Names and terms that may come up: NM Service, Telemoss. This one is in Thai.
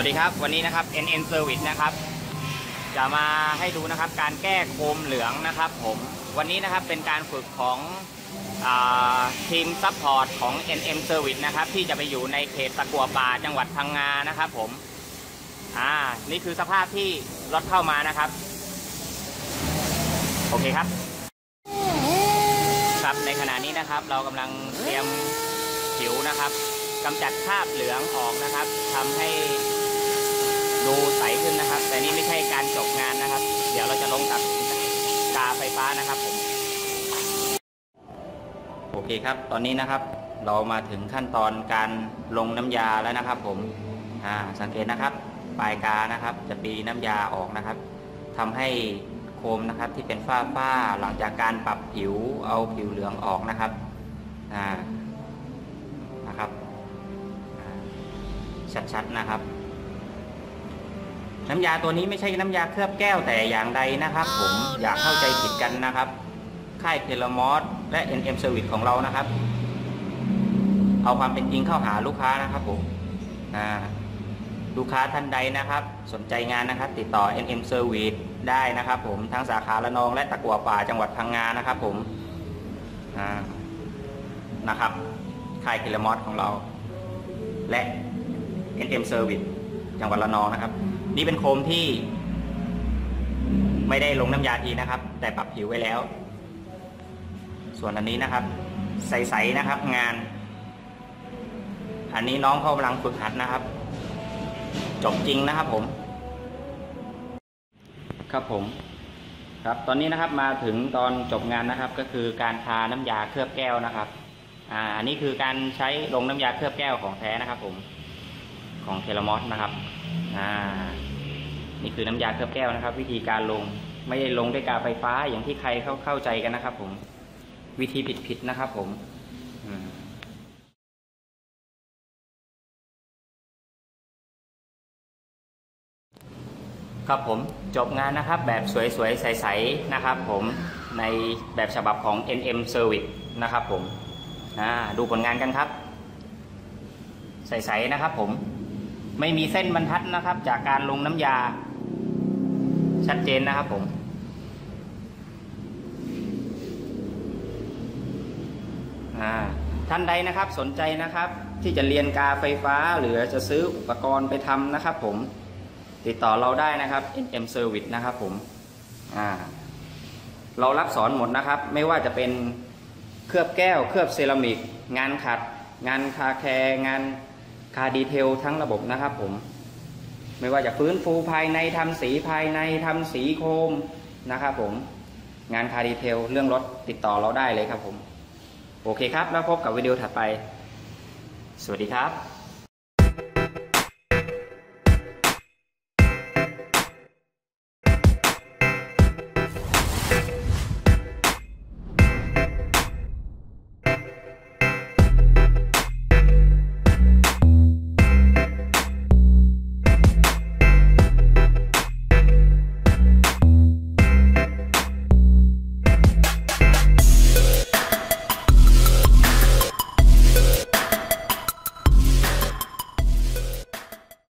สวัสดีครับวันนี้นะครับ NM Service นะครับจะมาให้ดูนะครับการแก้โคมเหลืองนะครับผมวันนี้นะครับเป็นการฝึกของทีมซัพพอร์ตของ NM Service นะครับที่จะไปอยู่ในเขตตะกั่วป่าจังหวัดพังงานะครับผมนี่คือสภาพที่รถเข้ามานะครับโอเคครับครับในขณะนี้นะครับเรากำลังเตรียมผิวนะครับกำจัดคราบเหลืองออกนะครับทำให้ดูใสขึ้นนะครับแต่นี่ไม่ใช่การจบงานนะครับเดี๋ยวเราจะลงกับกาไฟฟ้านะครับผมโอเคครับตอนนี้นะครับเรามาถึงขั้นตอนการลงน้ำยาแล้วนะครับผมสังเกตนะครับปลายกานะครับจะปีน้ำยาออกนะครับทำให้โคมนะครับที่เป็นฝ้าหลังจากการปรับผิวเอาผิวเหลืองออกนะครับนะครับชัดๆนะครับน้ำยาตัวนี้ไม่ใช่น้ำยาเคลือบแก้วแต่อย่างใดนะครับผมอยากเข้าใจผิดกันนะครับค่ายเทเลมอสและ NM Service ของเรานะครับเอาความเป็นจริงเข้าหาลูกค้านะครับผมลูกค้าท่านใดนะครับสนใจงานนะครับติดต่อ NM Service ได้นะครับผมทั้งสาขาระนองและตะกั่วป่าจังหวัดพังงานะครับผมนะครับค่ายเทเลมอสของเราและ NM Service จังหวัดระนองนะครับนี่เป็นโคมที่ไม่ได้ลงน้ำยาทีนะครับแต่ปรับผิวไว้แล้วส่วนอันนี้นะครับใสๆนะครับงานอันนี้น้องเขากำลังฝึกหัดนะครับจบจริงนะครับผมครับผมครับตอนนี้นะครับมาถึงตอนจบงานนะครับก็คือการทาน้ำยาเคลือบแก้วนะครับอันนี้คือการใช้ลงน้ำยาเคลือบแก้วของแท้นะครับผมของเทเลมอสนะครับนี่คือน้ำยาเคลือบแก้วนะครับวิธีการลงไม่ได้ลงด้วยกาไฟฟ้าอย่างที่ใครเข้าใจกันนะครับผมวิธีผิดนะครับผมครับผมจบงานนะครับแบบสวยๆใสๆนะครับผมในแบบฉบับของ NM Service นะครับผมดูผลงานกันครับใสๆนะครับผมไม่มีเส้นบรรทัดนะครับจากการลงน้ำยาชัดเจนนะครับผมท่านใดนะครับสนใจนะครับที่จะเรียนกาไฟฟ้าหรือจะซื้ออุปกรณ์ไปทำนะครับผมติดต่อเราได้นะครับ NM Service นะครับผมเรารับสอนหมดนะครับไม่ว่าจะเป็นเคลือบแก้วเคลือบเซรามิกงานขัดงานคาแคร์งานคาดีเทลทั้งระบบนะครับผมไม่ว่าจะฟื้นฟูภายในทำสีภายในทำสีโคมนะครับผมงานคาดีเทลเรื่องรถติดต่อเราได้เลยครับผมโอเคครับแล้วพบกับวิดีโอถัดไปสวัสดีครับ